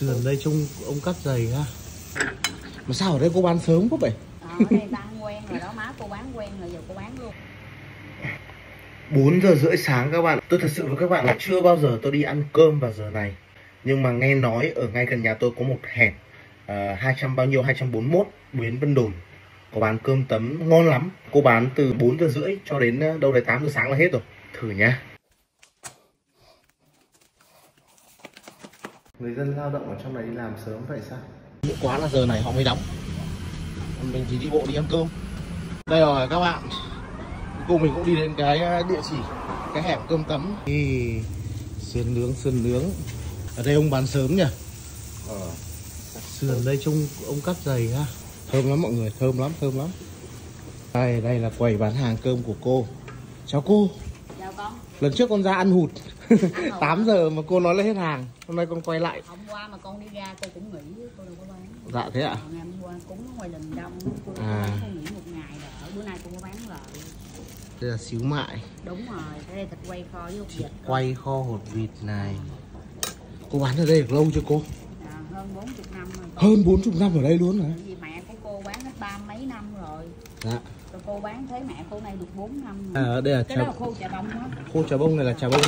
Gần đây trông ông cắt giày ha. Mà sao ở đây cô bán sớm quá vậy? Ở đây bán quen rồi đó má, cô bán quen rồi giờ cô bán luôn. 4 giờ rưỡi sáng các bạn. Tôi thật sự với các bạn là chưa bao giờ tôi đi ăn cơm vào giờ này. Nhưng mà nghe nói ở ngay gần nhà tôi có một hẻm 241 Nguyễn Văn Đồn có bán cơm tấm ngon lắm. Cô bán từ 4 giờ rưỡi cho đến đâu đấy 8 giờ sáng là hết rồi. Thử nhá. Người dân lao động ở trong này đi làm sớm vậy sao? Muộn quá là giờ này họ mới đóng. Mình chỉ đi bộ đi ăn cơm. Đây rồi các bạn, cô mình cũng đi đến cái địa chỉ, cái hẻm cơm tấm. Ý, sườn nướng, Ở đây ông bán sớm nhỉ? Sườn đây trông ông cắt dày ha. Thơm lắm mọi người, thơm lắm, Đây, đây là quầy bán hàng cơm của cô. Chào cô. Chào con. Lần trước con ra ăn hụt 8 giờ mà cô nói là hết hàng. Hôm nay con quay lại. Hôm qua mà con đi ra cô cũng nghỉ, cô đâu có bán. Dạ thế ạ. Ngày hôm qua cũng ngoài lần đông, cô nghỉ một ngày rồi. Bữa nay cô có bán lại. Đây là xíu mại. Đúng rồi, ở đây thịt quay kho với hột vịt. Quay kho hột vịt này. Cô bán ở đây được lâu chưa cô? À, hơn 40 năm rồi. Hơn 40 năm ở đây luôn hả? Vì mẹ của cô bán hết 30 mấy năm rồi. Dạ. Rồi cô bán thế mẹ cô này được 4 năm rồi. À, đây là cái chà... đó là khô chà bông á. Khô chà bông này là chà bông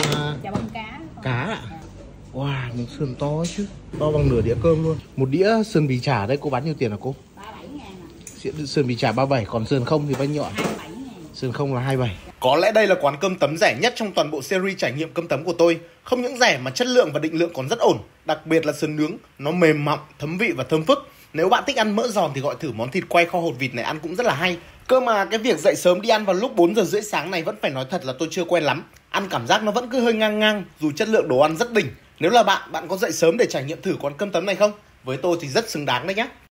cá. Cá ạ. À? Wow, miếng sườn to ấy chứ. To bằng nửa đĩa cơm luôn. Một đĩa sườn bì chả đây cô bán nhiêu tiền hả cô? 37.000 ạ. Sườn bì chả 37, còn sườn không thì bao nhiêu ạ? 27.000. Sườn không là 27. Có lẽ đây là quán cơm tấm rẻ nhất trong toàn bộ series trải nghiệm cơm tấm của tôi. Không những rẻ mà chất lượng và định lượng còn rất ổn. Đặc biệt là sườn nướng, nó mềm mọng, thấm vị và thơm phức. Nếu bạn thích ăn mỡ giòn thì gọi thử món thịt quay kho hột vịt này, ăn cũng rất là hay. Cơ mà cái việc dậy sớm đi ăn vào lúc 4 giờ rưỡi sáng này vẫn phải nói thật là tôi chưa quen lắm. Ăn cảm giác nó vẫn cứ hơi ngang ngang, dù chất lượng đồ ăn rất đỉnh. Nếu là bạn, bạn có dậy sớm để trải nghiệm thử quán cơm tấm này không? Với tôi thì rất xứng đáng đấy nhá.